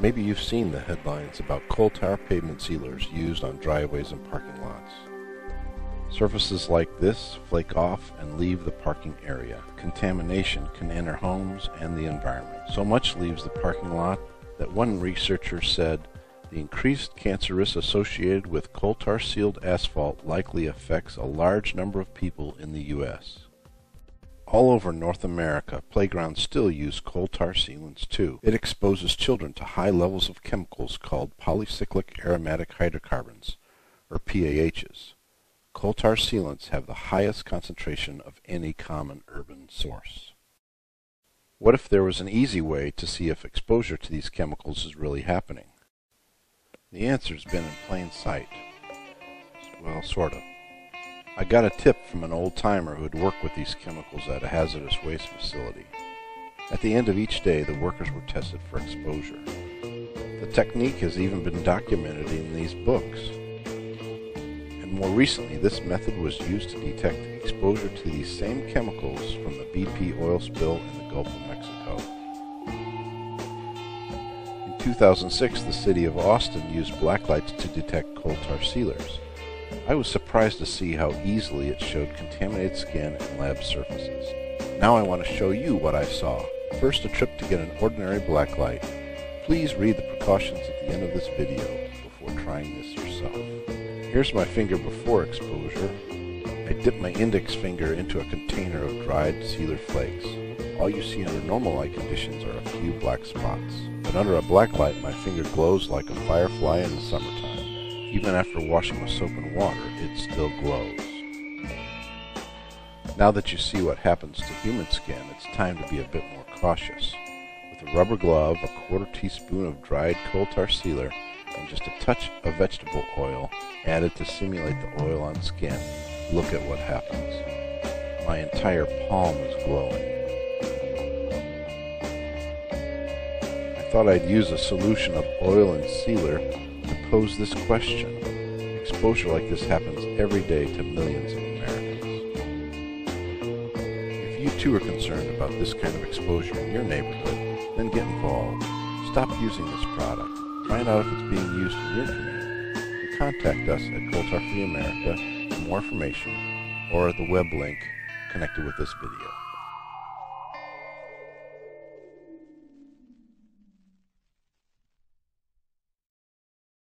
Maybe you've seen the headlines about coal tar pavement sealers used on driveways and parking lots. Surfaces like this flake off and leave the parking area. Contamination can enter homes and the environment. So much leaves the parking lot that one researcher said the increased cancer risk associated with coal tar sealed asphalt likely affects a large number of people in the U.S. All over North America, playgrounds still use coal tar sealants too. It exposes children to high levels of chemicals called polycyclic aromatic hydrocarbons, or PAHs. Coal tar sealants have the highest concentration of any common urban source. What if there was an easy way to see if exposure to these chemicals is really happening? The answer's been in plain sight. Well, sort of. I got a tip from an old-timer who had worked with these chemicals at a hazardous waste facility. At the end of each day, the workers were tested for exposure. The technique has even been documented in these books. And more recently, this method was used to detect exposure to these same chemicals from the BP oil spill in the Gulf of Mexico. In 2006, the city of Austin used blacklights to detect coal tar sealers. I was surprised to see how easily it showed contaminated skin and lab surfaces. Now I want to show you what I saw. First, a trip to get an ordinary blacklight. Please read the precautions at the end of this video before trying this yourself. Here's my finger before exposure. I dipped my index finger into a container of dried sealer flakes. All you see under normal light conditions are a few black spots. But under a black light, my finger glows like a firefly in the summertime. Even after washing with soap and water, it still glows. Now that you see what happens to human skin, it's time to be a bit more cautious. With a rubber glove, a quarter teaspoon of dried coal tar sealer, and just a touch of vegetable oil added to simulate the oil on skin. Look at what happens. My entire palm is glowing. I thought I'd use a solution of oil and sealer to pose this question. Exposure like this happens every day to millions of Americans. If you too are concerned about this kind of exposure in your neighborhood, then get involved. Stop using this product. Find out if it's being used in your community. Contact us at Coal Tar Free America for more information or at the web link connected with this video.